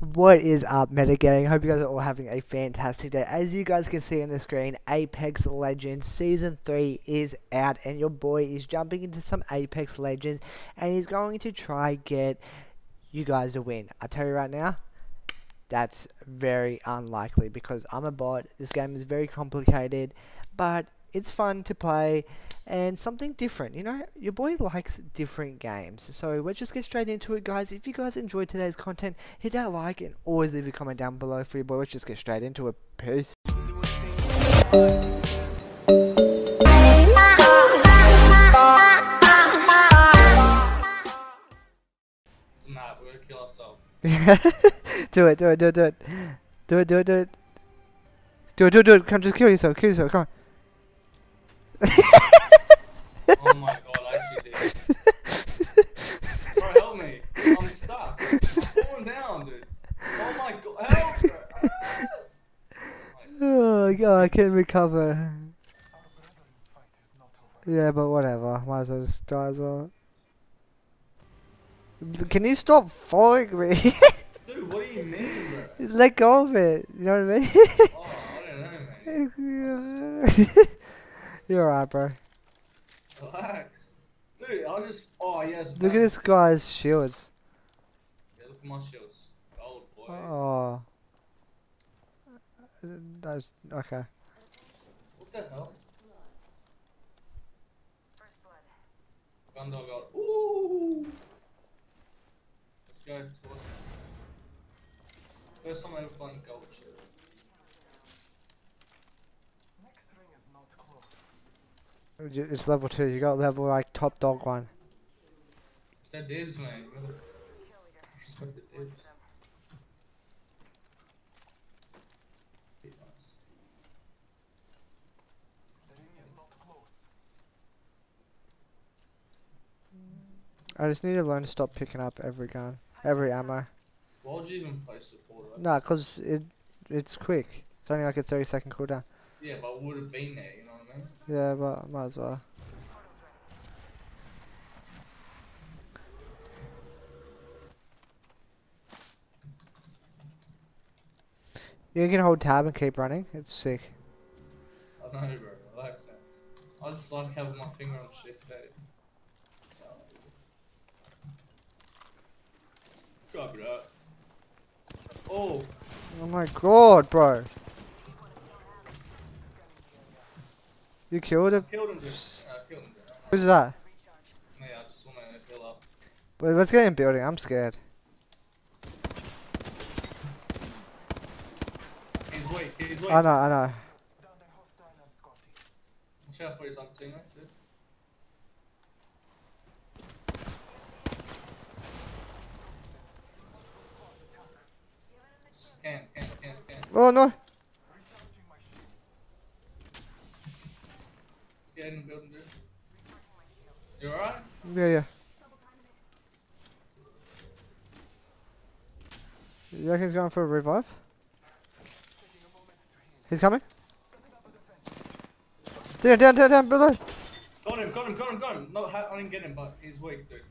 What is up, MedoGang? Hope you guys are all having a fantastic day. As you guys can see on the screen, Apex Legends Season 3 is out, and your boy is jumping into some Apex Legends, and he's going to try get you guys a win. I tell you right now, that's very unlikely because I'm a bot. This game is very complicated, but it's fun to play and something different. You know, your boy likes different games. So we'll just get straight into it, guys. If you guys enjoyed today's content, hit that like and always leave a comment down below for your boy. Let's just get straight into it. Peace. Nah, we're gonna kill ourselves. Do it. Come, just kill yourself, come on. Oh my god, I actually did. Bro, help me. I'm stuck. I'm falling down, dude. Oh my god, help, bro. Ah! Oh god, I can't recover. Yeah, but whatever. Might as well just die as well. Can you stop following me? Dude, what do you mean, bro? Let go of it. You know what I mean? Oh, I don't know, man. You're alright, bro. Relax. Dude, I'll just... Oh, yes. Look at this guy's shields. Yeah, look at my shields. Old boy. Oh. That's... Okay. What the hell? First blood. Gundog out. Ooh! Let's go. First time I ever played gold shield. It's level 2, you got level like top dog one. It's that dibs, mate. Respect the dibs. I just need to learn to stop picking up every gun, every ammo. Why would you even play support? Right? Nah, cause it's quick. It's only like a 30-second cooldown. Yeah, but I would have been there, you know what I mean? Yeah, but I might as well. You can hold tab and keep running. It's sick. I know, bro. Relax, man. I just like having my finger on shift, dude. Drop it up. Oh! Oh my god, bro! You killed him? Killed him, dude. Killed him, dude. Who's that? Yeah, I just want to heal up. But let's get in building, I'm scared. He's weak, he's weak. I know. Watch out for his other teammate, dude. Scan. Oh no! In the building, dude. You alright? Yeah. You reckon he's going for a revive? He's coming? Down, brother! Got him! No, I didn't get him, but he's weak, dude.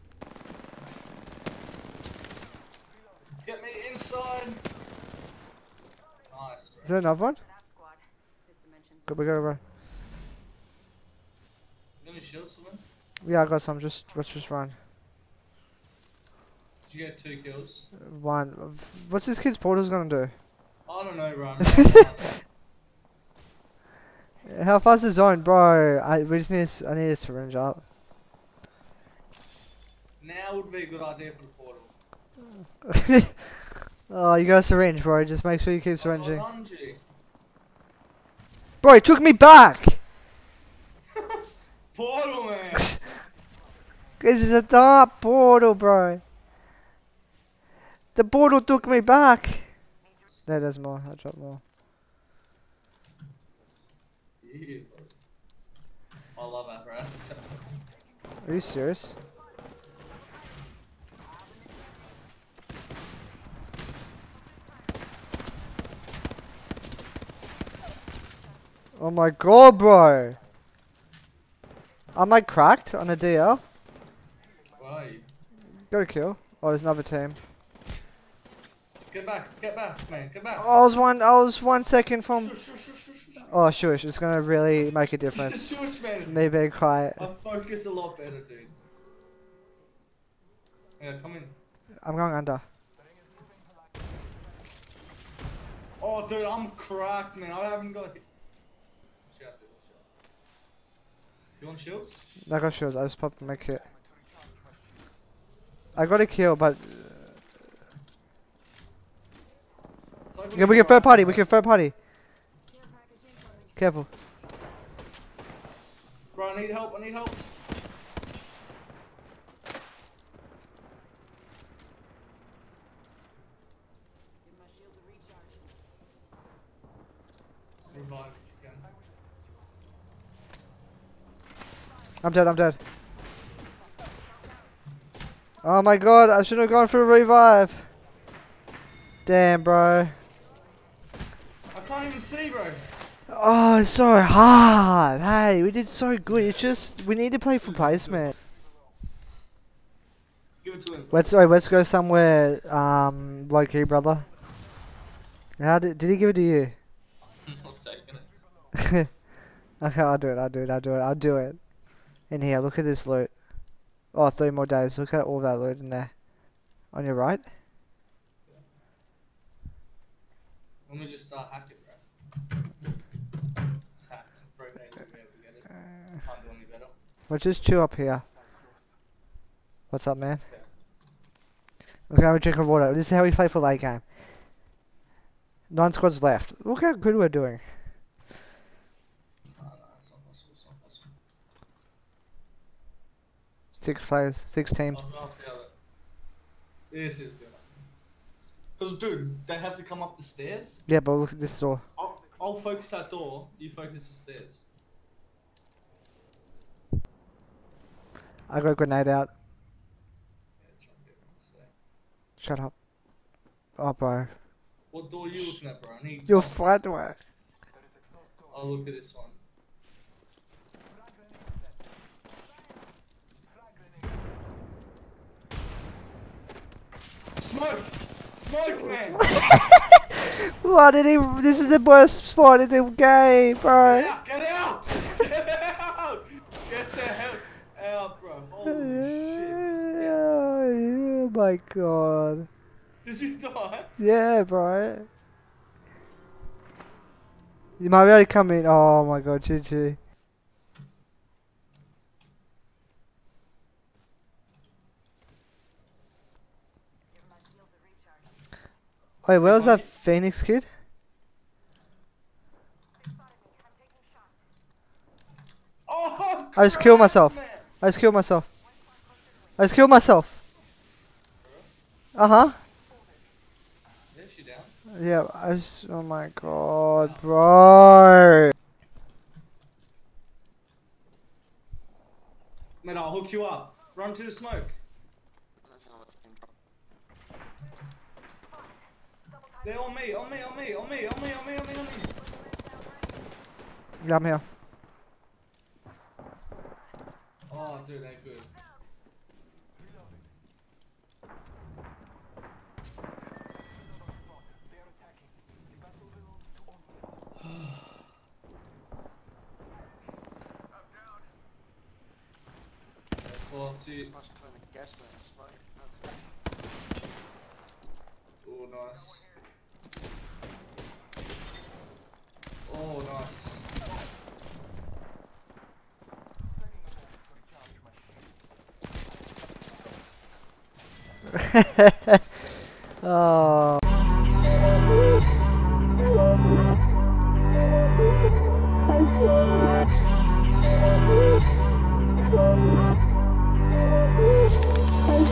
Get me inside! Nice, bro. Is there another one? We gotta run. Yeah, I got some. Let's just run. Did you get 2 kills? 1. What's this kid's portals gonna do? I don't know, bro. How fast is zone, bro? I need a syringe up. Now would be a good idea for the portal. Oh, you got a syringe, bro. Just make sure you keep syringing. Bro, it took me back. Portal, man. This is a dark portal, bro. The portal took me back. No, there's more. I dropped more. Yeah. I love that, bro. Are you serious? Oh my god, bro. Am I cracked on a DL? Why? Got a kill. Oh, there's another team. Get back, man, get back. I was one second from... Shush. Oh, shush, it's gonna really make a difference. Shush, man. Me being quiet. I focus a lot better, dude. Yeah, come in. I'm going under. Oh, dude, I'm cracked, man. I haven't got... You want shields? I got shields, I just popped my kit. I got a kill, but... Yeah, we get third party, we get third party. Careful. Bro, I need help, I need help. I'm dead, I'm dead. Oh my god, I should have gone for a revive. Damn, bro. I can't even see, bro. Oh, it's so hard. Hey, we did so good. It's just, we need to play for placement. Give it to him. Let's go somewhere low key, brother. How did he give it to you? I'm not taking it. Okay, I'll do it. In here, look at this loot. Oh, 3 more days. Look at all that loot in there. On your right? Yeah. Let me just start hacking, bro. Just hack some propane to be able to get it. Can't do any better. We'll just chew up here. What's up, man? Yeah. Let's go have a drink of water. This is how we play for late game. 9 squads left. Look how good we're doing. Six players, 6 teams. This is good. Because, dude, they have to come up the stairs. Yeah, but look at this door. I'll focus that door, you focus the stairs. I got a grenade out. Yeah, shut up. Oh, bro. What door are you looking at, bro? I need your flat work. I'll look at this one. Smoke! Smoke, man! Why did he... This is the worst spot in the game, bro. Get out! Get out! Get the hell out, bro. Holy shit. Oh my god. Did you die? Yeah, bro. You might be able to come in. Oh my god, GG. Wait, where was that Phoenix kid? Oh, I just killed myself. I just killed myself. I just killed myself. Uh-huh. Yeah, I just... Oh my god, bro. Man, I'll hook you up. Run to the smoke. They're on me. Yeah, I'm here. Oh, dude, they're good. That's all too much trying to guess that smoke. Oh, nice. Oh, nice.